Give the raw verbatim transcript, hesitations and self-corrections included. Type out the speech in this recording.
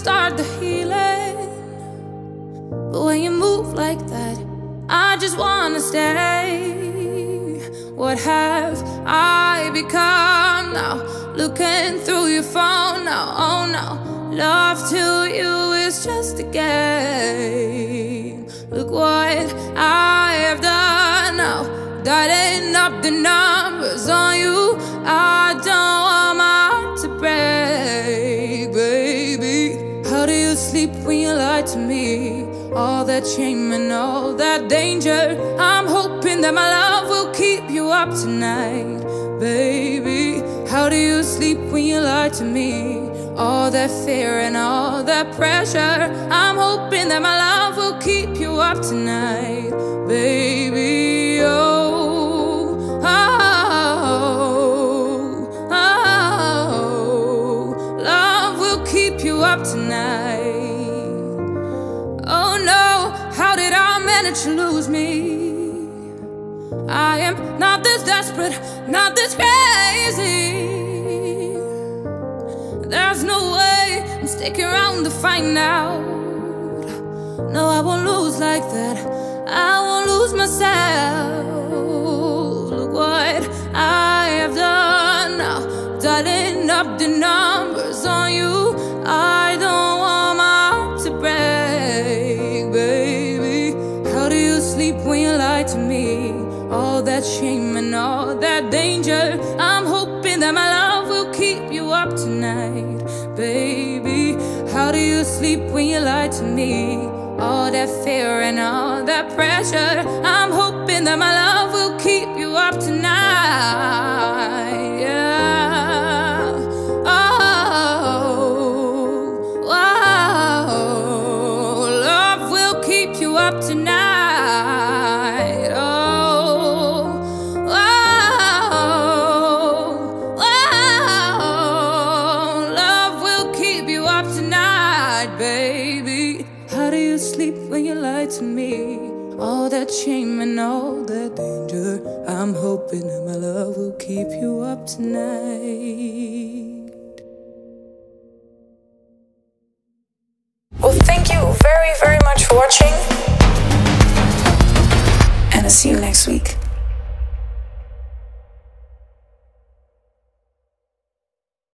start the healing. But when you move like that, I just wanna stay. What have I become now? Looking through your phone now, oh no. Love to you is just a game. Look what I have done now, dialing up the numbers on you. I don't want my heart to break, baby. How do you sleep when you lie to me? All that shame and all that danger. I'm hoping that my love will keep you up tonight, baby. How do you sleep when you lie to me? All that fear and all that pressure. I'm hoping that my love will keep you up tonight, baby. Oh, oh, oh, oh. Love will keep you up tonight. Oh no, how did I manage to lose me? I am not this desperate, not this crazy. There's no way I'm sticking around to find out. No, I won't lose like that. I won't lose myself. Look what I have done now, dialing up the numbers on you. I don't want my heart to break, baby. How do you sleep when you lie to me? All that shame and all that danger. I'm hoping that my love will keep you up tonight, baby. How do you sleep when you lie to me? All that fear and all that pressure. I'm hoping that my love will keep you up tonight, yeah. Oh, oh, oh. Love will keep you up tonight, oh. To me, all that shame and all that danger. I'm hoping that my love will keep you up tonight. Well, thank you very, very much for watching, and I'll see you next week.